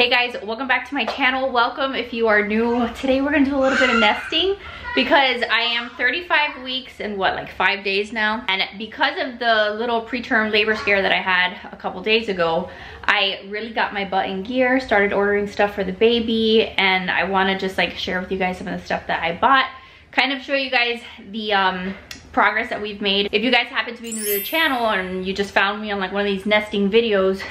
Hey guys, welcome back to my channel. Welcome if you are new. Today we're gonna do a little bit of nesting because I am 35 weeks and what, like 5 days now, and because of the little preterm labor scare that I had a couple days ago, I really got my butt in gear, started ordering stuff for the baby, and I want to just like share with you guys some of the stuff that I bought, kind of show you guys the progress that we've made. If you guys happen to be new to the channel and you just found me on like one of these nesting videos,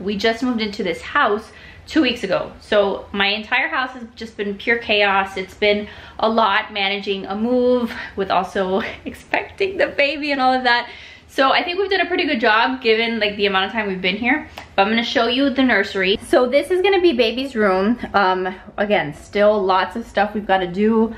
we just moved into this house 2 weeks ago, so my entire house has just been pure chaos. It's been a lot managing a move with also expecting the baby and all of that. So I think we've done a pretty good job given like the amount of time we've been here. But I'm gonna show you the nursery. So this is gonna be baby's room. Again, still lots of stuff we've gotta do.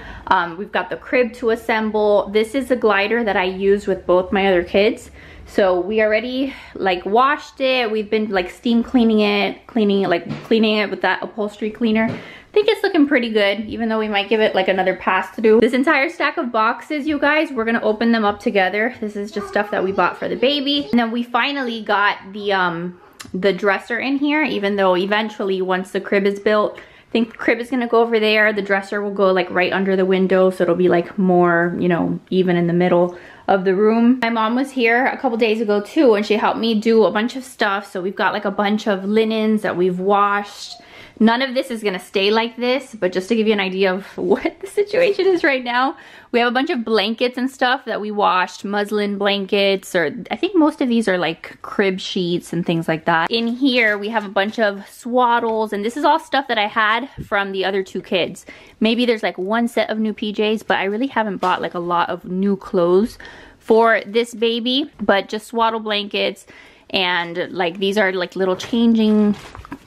We've got the crib to assemble. This is a glider that I use with both my other kids. So we already like washed it. We've been like steam cleaning it with that upholstery cleaner. I think it's looking pretty good, even though we might give it like another pass to do. This entire stack of boxes, you guys, we're gonna open them up together. This is just stuff that we bought for the baby. And then we finally got the dresser in here, even though eventually once the crib is built, I think the crib is gonna go over there. The dresser will go like right under the window, so it'll be like more, you know, even in the middle of the room. My mom was here a couple days ago too, and she helped me do a bunch of stuff. So we've got like a bunch of linens that we've washed. None of this is gonna stay like this, but just to give you an idea of what the situation is right now, we have a bunch of blankets and stuff that we washed, muslin blankets, or I think most of these are like crib sheets and things like that. In here, we have a bunch of swaddles, and this is all stuff that I had from the other two kids. Maybe there's like one set of new PJs, but I really haven't bought like a lot of new clothes for this baby, but just swaddle blankets. And like these are like little changing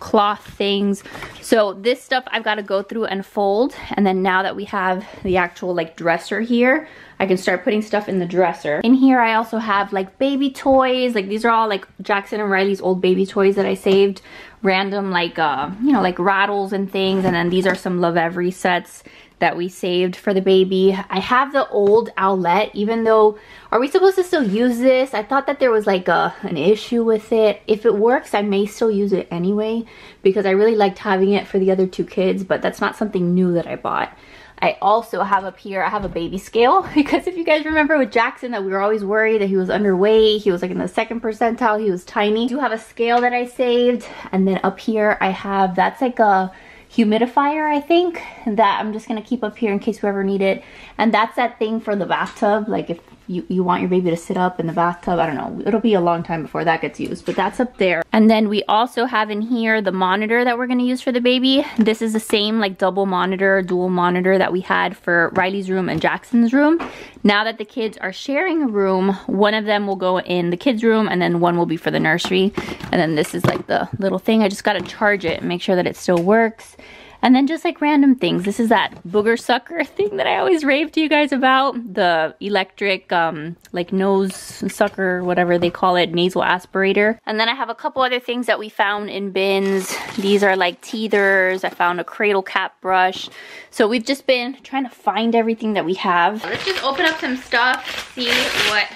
cloth things. So this stuff I've got to go through and fold, and then now that we have the actual like dresser here, I can start putting stuff in the dresser. In here I also have like baby toys. Like these are all like Jackson and Riley's old baby toys that I saved, random like you know, like rattles and things. And then these are some LOVEVERY sets that we saved for the baby. I have the old owlette, even though, are we supposed to still use this? I thought that there was like an issue with it. If it works, I may still use it anyway, because I really liked having it for the other two kids, but that's not something new that I bought. I also have up here, I have a baby scale, because if you guys remember with Jackson that we were always worried that he was underweight, he was like in the 2nd percentile, he was tiny. I do have a scale that I saved, and then up here I have, that's like a humidifier, I think, that I'm just gonna keep up here in case we ever need it. And that's that thing for the bathtub, like if you want your baby to sit up in the bathtub. I don't know, it'll be a long time before that gets used, but that's up there. And then we also have in here the monitor that we're gonna use for the baby. This is the same like double monitor, dual monitor that we had for Riley's room and Jackson's room. Now that the kids are sharing a room, one of them will go in the kids' room and then one will be for the nursery. And then this is like the little thing, I just gotta charge it and make sure that it still works. And then just like random things. This is that booger sucker thing that I always rave to you guys about. The electric like nose sucker, whatever they call it, nasal aspirator. And then I have a couple other things that we found in bins. These are like teethers. I found a cradle cap brush. So we've just been trying to find everything that we have. Let's just open up some stuff, see what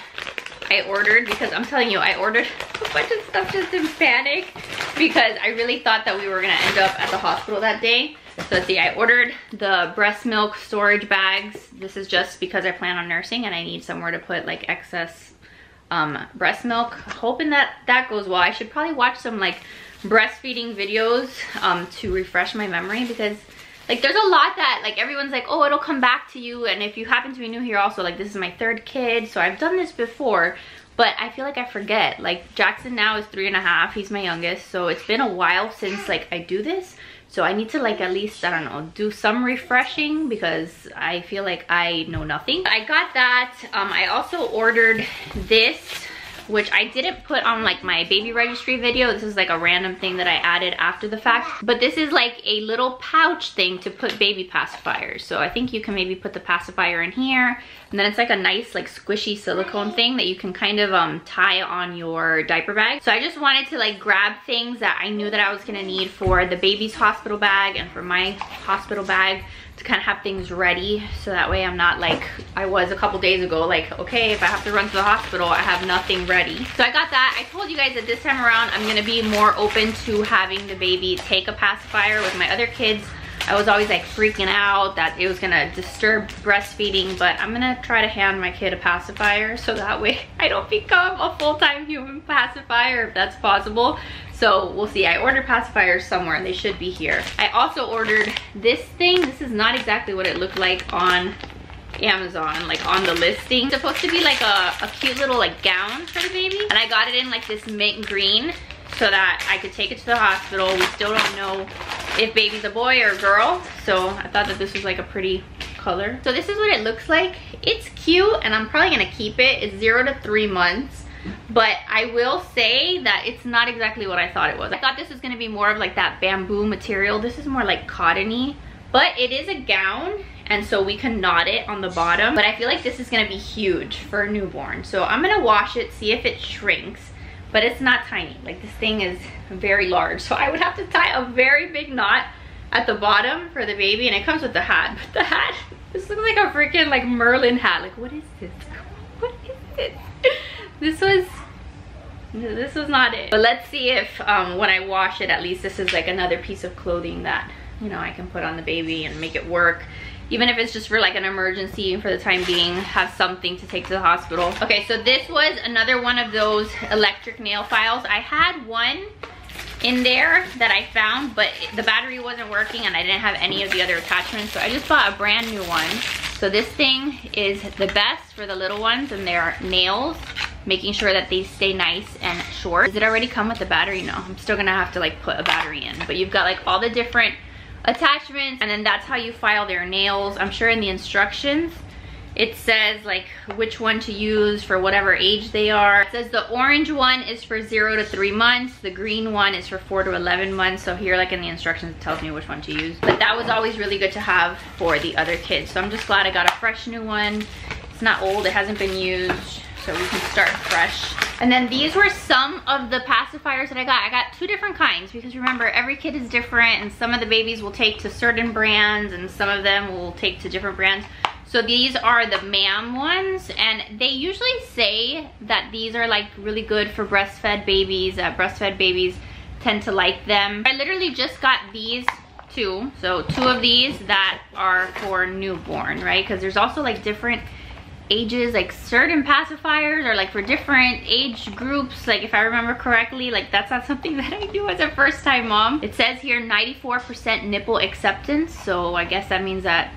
I ordered, because I'm telling you, I ordered a bunch of stuff just in panic because I really thought that we were gonna end up at the hospital that day. So let's see, I ordered the breast milk storage bags. This is just because I plan on nursing and I need somewhere to put like excess breast milk. Hoping that that goes well. I should probably watch some like breastfeeding videos to refresh my memory, because like there's a lot that like everyone's like, oh, it'll come back to you. And if you happen to be new here also, like this is my third kid, so I've done this before, but I feel like I forget. Like Jackson now is 3.5, he's my youngest, so it's been a while since like I do this. So I need to like at least, I don't know, do some refreshing because I feel like I know nothing. I got that. I also ordered this, which I didn't put on like my baby registry video. This is like a random thing that I added after the fact, but this is like a little pouch thing to put baby pacifiers. So I think you can maybe put the pacifier in here, and then it's like a nice like squishy silicone thing that you can kind of tie on your diaper bag. So I just wanted to like grab things that I knew that I was gonna need for the baby's hospital bag and for my hospital bag, to kind of have things ready, so that way I'm not like I was a couple days ago, like, okay, if I have to run to the hospital, I have nothing ready. So I got that. I told you guys that this time around I'm gonna be more open to having the baby take a pacifier. With my other kids, I was always like freaking out that it was gonna disturb breastfeeding, but I'm gonna try to hand my kid a pacifier so that way I don't become a full-time human pacifier, if that's possible. So we'll see. I ordered pacifiers somewhere and they should be here. I also ordered this thing. This is not exactly what it looked like on Amazon, like on the listing. It's supposed to be like a cute little like gown for the baby, and I got it in like this mint green so that I could take it to the hospital. We still don't know if baby's a boy or a girl, so I thought that this was like a pretty color. So this is what it looks like. It's cute and I'm probably gonna keep it. It's 0 to 3 months, but I will say that it's not exactly what I thought it was. I thought this was gonna be more of like that bamboo material. This is more like cottony, but it is a gown, and so we can knot it on the bottom. But I feel like this is gonna be huge for a newborn, so I'm gonna wash it, see if it shrinks. But it's not tiny. Like, this thing is very large. So I would have to tie a very big knot at the bottom for the baby. And it comes with the hat. But the hat, this looks like a freaking like Merlin hat. Like, what is this? What is this? This was not it. But let's see if when I wash it, at least this is like another piece of clothing that, you know, I can put on the baby and make it work. Even if it's just for like an emergency for the time being, have something to take to the hospital. Okay, so this was another one of those electric nail files. I had one in there that I found, but the battery wasn't working and I didn't have any of the other attachments, so I just bought a brand new one. So this thing is the best for the little ones and their nails, making sure that they stay nice and short. Does it already come with the battery? No, I'm still gonna have to like put a battery in, but you've got like all the different attachments, and then that's how you file their nails. I'm sure in the instructions it says like which one to use for whatever age they are. It says the orange one is for 0 to 3 months, the green one is for 4 to 11 months. So here, like in the instructions, it tells me which one to use. But that was always really good to have for the other kids, so I'm just glad I got a fresh new one. It's not old, it hasn't been used, so we can start fresh. And then these were some of the pacifiers that I got. I got two different kinds, because remember, every kid is different, and some of the babies will take to certain brands and some of them will take to different brands. So these are the MAM ones, and they usually say that these are like really good for breastfed babies. Breastfed babies tend to like them. I literally just got these two, so two of these that are for newborn, right? Because there's also like different ages, like certain pacifiers are like for different age groups. Like if I remember correctly, like that's not something that I do as a first time mom. It says here 94% nipple acceptance, so I guess that means that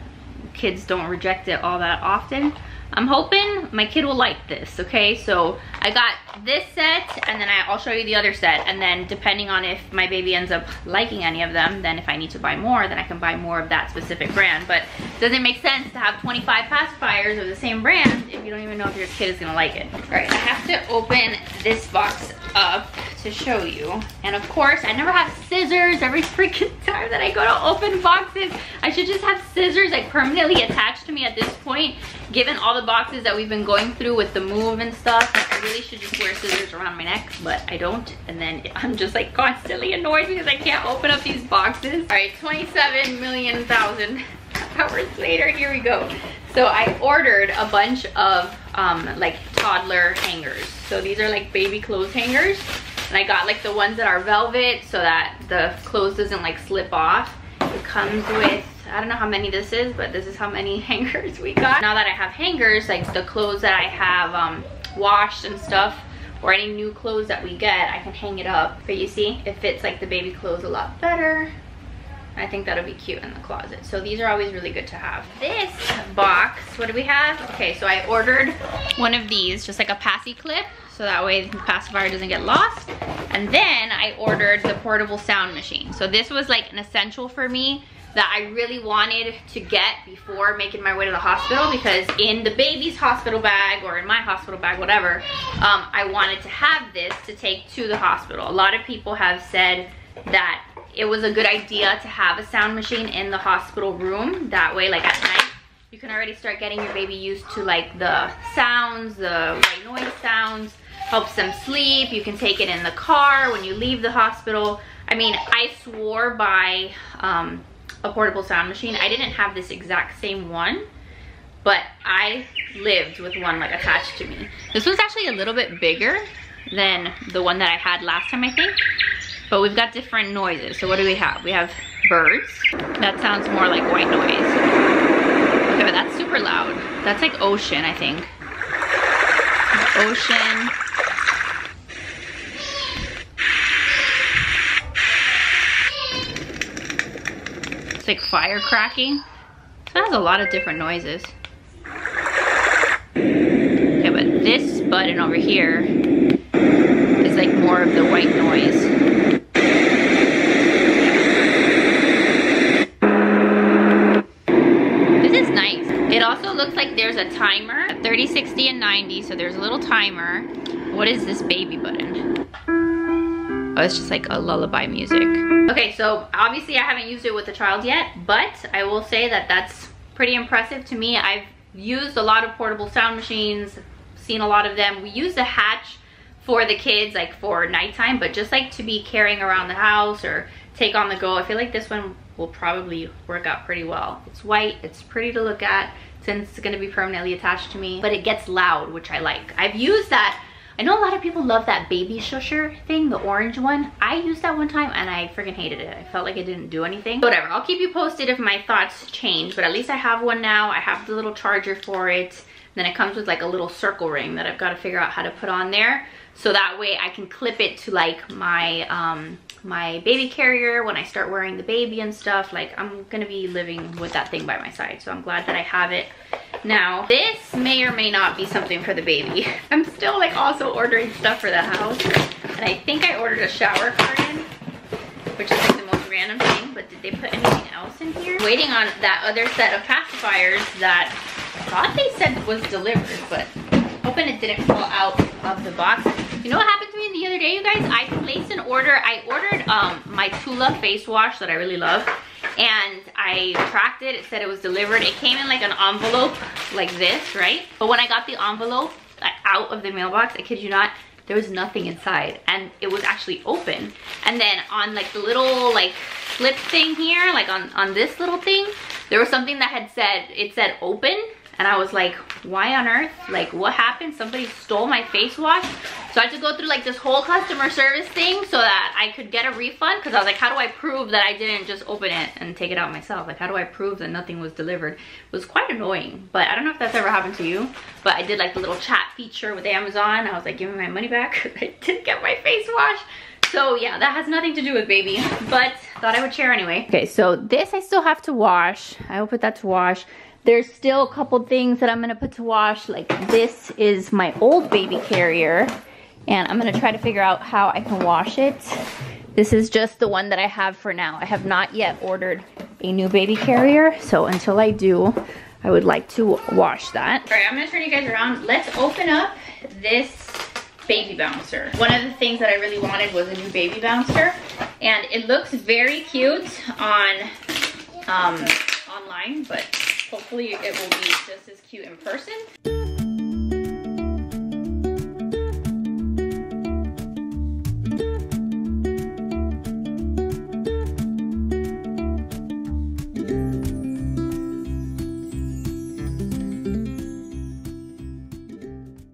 kids don't reject it all that often. I'm hoping my kid will like this. Okay, so I got this set, and then I'll show you the other set, and then depending on if my baby ends up liking any of them, then if I need to buy more, then I can buy more of that specific brand. But it doesn't make sense to have 25 pacifiers of the same brand if you don't even know if your kid is gonna like it. All right, I have to open this box up to show you. And of course, I never have scissors. Every freaking time that I go to open boxes, I should just have scissors like permanently attached to me at this point, given all the boxes that we've been going through with the move and stuff. Like, I really should just wear scissors around my neck, but I don't, and then I'm just like constantly annoyed because I can't open up these boxes. All right, 27 million thousand hours later, here we go. So I ordered a bunch of like toddler hangers. So these are like baby clothes hangers, and I got like the ones that are velvet so that the clothes doesn't like slip off. It comes with, I don't know how many this is, but this is how many hangers we got. Now that I have hangers, like the clothes that I have washed and stuff, or any new clothes that we get, I can hang it up. But you see, it fits like the baby clothes a lot better. I think that'll be cute in the closet. So these are always really good to have. This box, what do we have? Okay, so I ordered one of these, just like a passy clip, so that way the pacifier doesn't get lost. And then I ordered the portable sound machine. So this was like an essential for me that I really wanted to get before making my way to the hospital, because in the baby's hospital bag or in my hospital bag, whatever, I wanted to have this to take to the hospital. A lot of people have said that it was a good idea to have a sound machine in the hospital room. That way, like at night, you can already start getting your baby used to like the sounds, the white noise sounds, helps them sleep. You can take it in the car when you leave the hospital. I mean, I swore by a portable sound machine. I didn't have this exact same one, but I lived with one like attached to me. This one's actually a little bit bigger than the one that I had last time, I think. But we've got different noises. So what do we have? We have birds. That sounds more like white noise. Okay, but that's super loud. That's like ocean, I think. Ocean. It's like fire cracking. So it has a lot of different noises. Okay, but this button over here is like more of the white noise. There's a timer, 30, 60, and 90, so there's a little timer. What is this baby button? Oh, it's just like a lullaby music. Okay, so obviously I haven't used it with a child yet, but I will say that that's pretty impressive to me. I've used a lot of portable sound machines, seen a lot of them. We use the Hatch for the kids, like for nighttime, but just like to be carrying around the house or take on the go, I feel like this one will probably work out pretty well. It's white, it's pretty to look at, since it's gonna be permanently attached to me, but it gets loud, which I like. I've used that. I know a lot of people love that baby shusher thing, the orange one. I used that one time and I freaking hated it. I felt like it didn't do anything. Whatever, I'll keep you posted if my thoughts change, but at least I have one now. I have the little charger for it. Then it comes with like a little circle ring that I've got to figure out how to put on there. So that way I can clip it to like my baby carrier when I start wearing the baby and stuff. Like I'm gonna be living with that thing by my side. So I'm glad that I have it now. This may or may not be something for the baby. I'm still like also ordering stuff for the house. And I think I ordered a shower curtain, which is like the most random thing, but did they put anything else in here? Waiting on that other set of pacifiers that I thought they said was delivered, but hoping it didn't fall out of the box. You know what happened to me the other day, you guys? I placed an order. I ordered my Tula face wash that I really love, and I tracked it. It said it was delivered. It came in like an envelope like this, right? But when I got the envelope out of the mailbox, I kid you not, there was nothing inside, and it was actually open. And then on like the little like slip thing here, like on this little thing, there was something that had said, it said open. And I was like, why on earth? Like, what happened? Somebody stole my face wash? So I had to go through like this whole customer service thing so that I could get a refund. Cause I was like, how do I prove that I didn't just open it and take it out myself? Like, how do I prove that nothing was delivered? It was quite annoying, but I don't know if that's ever happened to you, but I did like the little chat feature with Amazon. I was like, give me my money back, cause I didn't get my face wash. So yeah, that has nothing to do with baby, but thought I would share anyway. Okay, so this I still have to wash. I will put that to wash. There's still a couple things that I'm gonna put to wash. Like this is my old baby carrier, and I'm gonna try to figure out how I can wash it. This is just the one that I have for now. I have not yet ordered a new baby carrier, so until I do, I would like to wash that. All right, I'm gonna turn you guys around. Let's open up this baby bouncer. One of the things that I really wanted was a new baby bouncer, and it looks very cute on online, but hopefully it will be just as cute in person.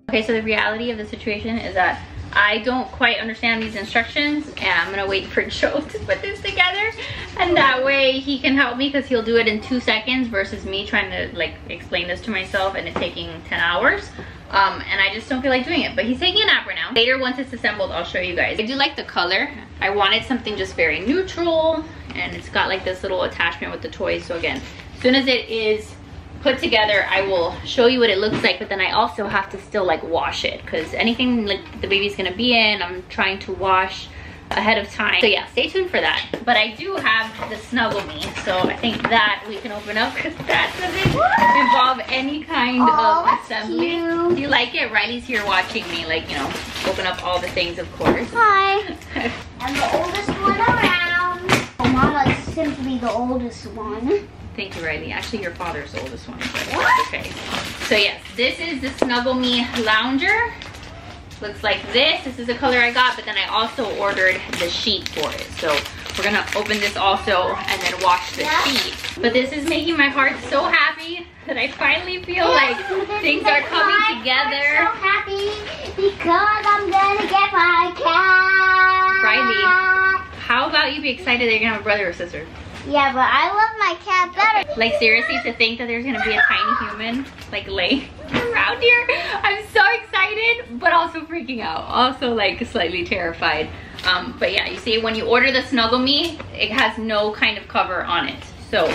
Okay, so the reality of the situation is that I don't quite understand these instructions, and I'm gonna wait for Joe to put this together, and that way he can help me, because he'll do it in 2 seconds versus me trying to like explain this to myself and it taking 10 hours. And I just don't feel like doing it, but he's taking a nap right now. Later, once it's assembled, I'll show you guys. I do like the color. I wanted something just very neutral, and it's got like this little attachment with the toys. So again, as soon as it is put together, I will show you what it looks like, but then I also have to still like wash it, because anything like the baby's gonna be in, I'm trying to wash ahead of time. So yeah, stay tuned for that. But I do have the Snuggle Me, so I think that we can open up, because that doesn't involve any kind of assembly. Cute. Do you like it? Riley's here watching me, like, you know, open up all the things, of course. Hi. I'm the oldest one around. Mama's simply the oldest one. Thank you, Riley. Actually, your father's the oldest one. Okay. So yes, this is the Snuggle Me lounger. Looks like this. This is the color I got, but then I also ordered the sheet for it. So We're gonna open this also and then wash the sheet. But this is making my heart so happy that I finally feel like things are coming together. I'm so happy because I'm gonna get my cat. Riley, how about you be excited that you're gonna have a brother or sister? Yeah, but I love my cat better. Like seriously, to think that there's gonna be a tiny human like laying around here. I'm so excited, but also freaking out. Also like slightly terrified. But yeah, you see when you order the Snuggle Me, it has no kind of cover on it. So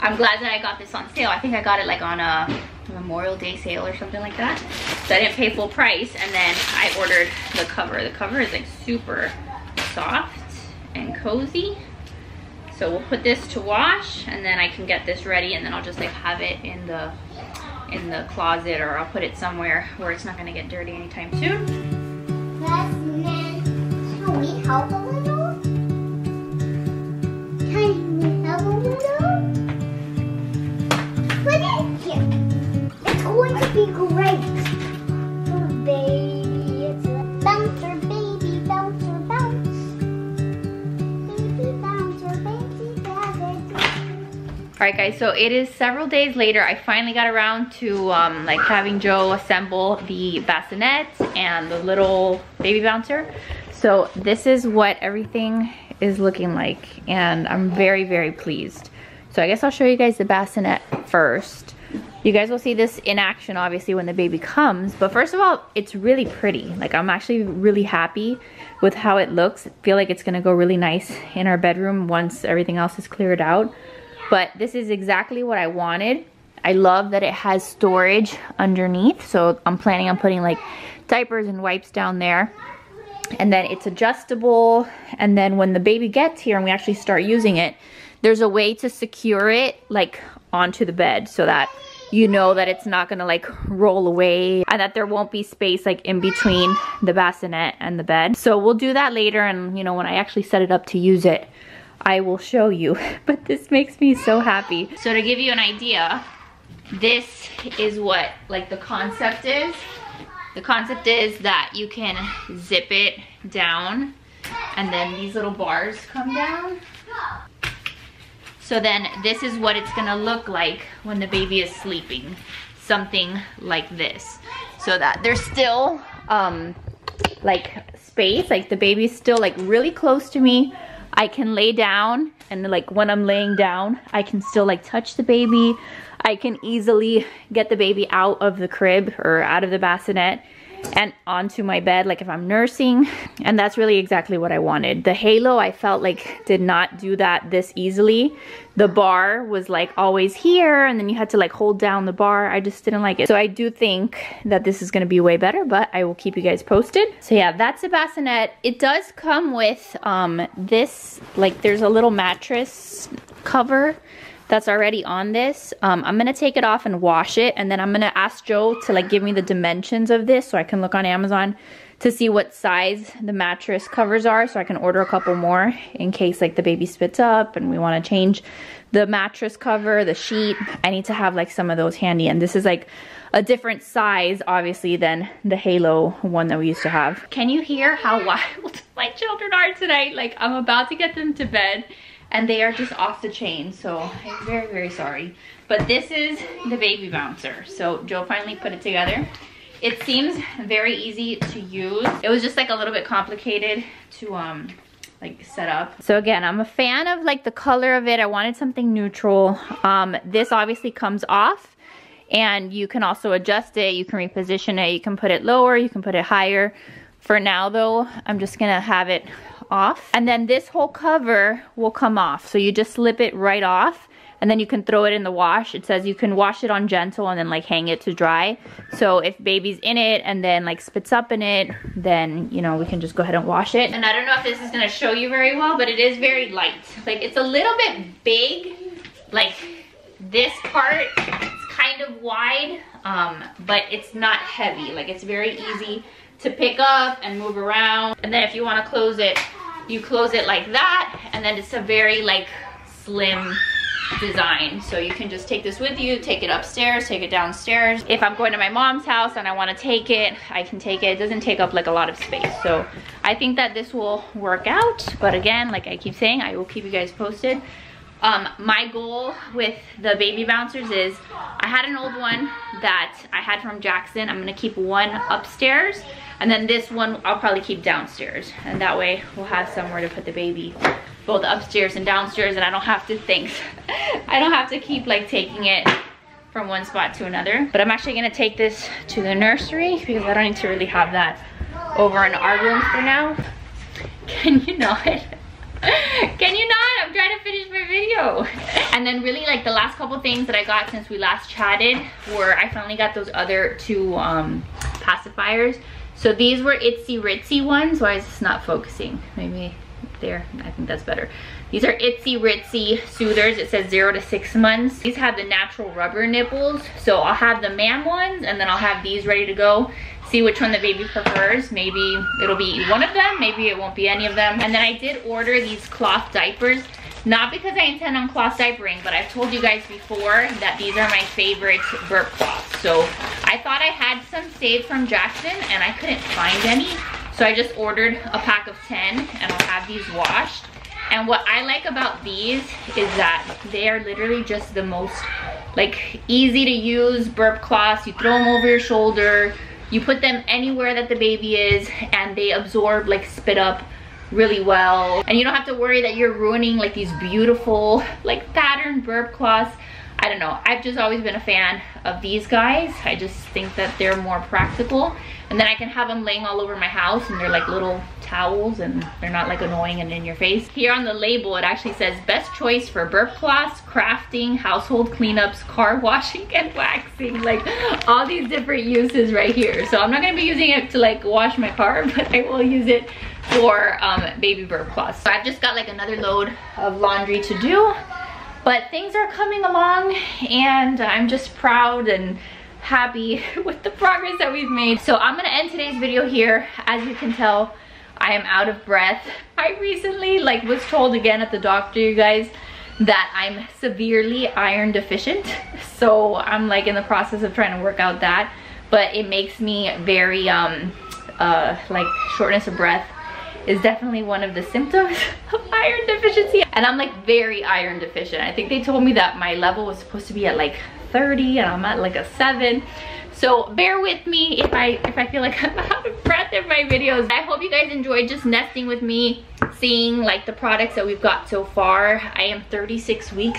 I'm glad that I got this on sale. I think I got it like on a Memorial Day sale or something like that. So I didn't pay full price, and then I ordered the cover. The cover is like super soft and cozy. So we'll put this to wash, and then I can get this ready, and then I'll just like have it in the closet, or I'll put it somewhere where it's not gonna get dirty anytime soon. Can we help a little? Can we help a little? Put it here. It's going to be great for baby. It's a bouncer baby, bouncer bounce. Alright guys, so it is several days later. I finally got around to like having Joe assemble the bassinet and the little baby bouncer. So this is what everything is looking like, and I'm very, very pleased. So I guess I'll show you guys the bassinet first. You guys will see this in action obviously when the baby comes, but first of all, it's really pretty. Like I'm actually really happy with how it looks. I feel like it's gonna go really nice in our bedroom once everything else is cleared out. But this is exactly what I wanted. I love that it has storage underneath. So I'm planning on putting like diapers and wipes down there. And then it's adjustable. And then when the baby gets here and we actually start using it, there's a way to secure it like onto the bed so that you know that it's not gonna like roll away and that there won't be space like in between the bassinet and the bed. So we'll do that later, and you know, when I actually set it up to use it, I will show you, but this makes me so happy. So to give you an idea, this is what like the concept is. The concept is that you can zip it down, and then these little bars come down. So then this is what it's gonna look like when the baby is sleeping. Something like this. So that there's still like space, like the baby's still like really close to me. I can lay down, and like when I'm laying down, I can still like touch the baby. I can easily get the baby out of the crib or out of the bassinet and onto my bed, like if I'm nursing. And that's really exactly what I wanted. The Halo, I felt like, did not do that this easily. The bar was like always here, and then you had to like hold down the bar. I just didn't like it. So I do think that this is gonna be way better, but I will keep you guys posted. So yeah, that's the bassinet. It does come with this, like there's a little mattress cover that's already on this. I'm gonna take it off and wash it, and then I'm gonna ask Joe to like give me the dimensions of this so I can look on Amazon to see what size the mattress covers are, so I can order a couple more in case like the baby spits up and we wanna change the mattress cover, the sheet. I need to have like some of those handy, and this is like a different size obviously than the Halo one that we used to have. Can you hear how wild my children are tonight? Like I'm about to get them to bed, and they are just off the chain, so I'm very, very sorry. But this is the baby bouncer. So Joe finally put it together. It seems very easy to use. It was just like a little bit complicated to like set up. So again, I'm a fan of like the color of it. I wanted something neutral. This obviously comes off, and you can also adjust it. You can reposition it. You can put it lower. You can put it higher. For now though, I'm just gonna have it off, and then this whole cover will come off. So you just slip it right off, and then you can throw it in the wash. It says you can wash it on gentle and then like hang it to dry. So if baby's in it and then like spits up in it, then you know, we can just go ahead and wash it. And I don't know if this is gonna show you very well, but it is very light. Like it's a little bit big, like this part is kind of wide, but it's not heavy. Like it's very easy to pick up and move around. And then if you want to close it, you close it like that, and then it's a very like slim design. So you can just take this with you, take it upstairs, take it downstairs. If I'm going to my mom's house and I want to take it, I can take it. It doesn't take up like a lot of space. So I think that this will work out. But again, like I keep saying, I will keep you guys posted. My goal with the baby bouncers is I had an old one that I had from Jackson. I'm gonna keep one upstairs, and then this one I'll probably keep downstairs, and that way we'll have somewhere to put the baby, both upstairs and downstairs, and I don't have to think I don't have to keep like taking it from one spot to another. But I'm actually gonna take this to the nursery because I don't need to really have that over in our room for now. Can you not? Can you not? I'm trying to finish my video. And then really like the last couple things that I got since we last chatted were I finally got those other two pacifiers. So these were Itzy Ritzy ones. Why is this not focusing? Maybe there. I think that's better. These are Itzy Ritzy soothers. It says 0 to 6 months. These have the natural rubber nipples. So I'll have the MAM ones and then I'll have these ready to go. See which one the baby prefers. Maybe it'll be one of them, maybe it won't be any of them. And then I did order these cloth diapers, not because I intend on cloth diapering, but I've told you guys before that these are my favorite burp cloths. So I thought I had some saved from Jackson and I couldn't find any, so I just ordered a pack of 10 and I'll have these washed. And what I like about these is that they are literally just the most like easy to use burp cloths. You throw them over your shoulder, you put them anywhere that the baby is, and they absorb like spit up really well, and you don't have to worry that you're ruining like these beautiful like patterned burp cloths. I don't know, I've just always been a fan of these guys. I just think that they're more practical, and then I can have them laying all over my house, and they're like little towels and they're not like annoying and in your face. Here on the label it actually says best choice for burp cloths, crafting, household cleanups, car washing, and waxing. Like all these different uses right here. So I'm not going to be using it to like wash my car, but I will use it for baby burp cloths. So I've just got like another load of laundry to do, but things are coming along and I'm just proud and happy with the progress that we've made. So I'm going to end today's video here. As you can tell, I am out of breath. I recently like was told again at the doctor, you guys, that I'm severely iron deficient. So I'm like in the process of trying to work out that, but it makes me very like shortness of breath is definitely one of the symptoms of iron deficiency. And I'm like very iron deficient. I think they told me that my level was supposed to be at like 30 and I'm at like a 7. So bear with me if I feel like I'm out of breath in my videos. I hope you guys enjoyed just nesting with me, seeing like the products that we've got so far. I am 36 weeks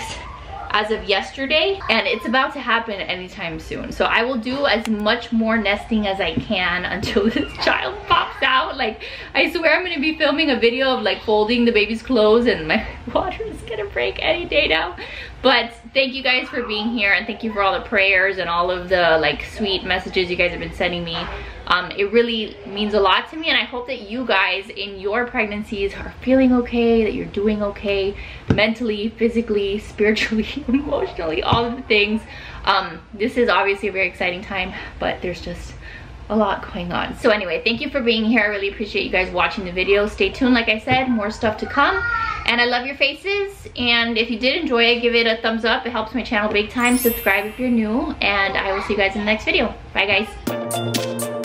as of yesterday, and it's about to happen anytime soon. So I will do as much more nesting as I can until this child pops out. Like I swear I'm gonna be filming a video of like folding the baby's clothes, and my water is gonna break any day now. But thank you guys for being here, and thank you for all the prayers and all of the like sweet messages you guys have been sending me. It really means a lot to me, and I hope that you guys in your pregnancies are feeling okay, that you're doing okay mentally, physically, spiritually, emotionally, all of the things. This is obviously a very exciting time, but there's just a lot going on. So anyway, thank you for being here. I really appreciate you guys watching the video. Stay tuned, like I said, more stuff to come. And I love your faces, and if you did enjoy it, give it a thumbs up. It helps my channel big time. Subscribe if you're new, and I will see you guys in the next video. Bye guys.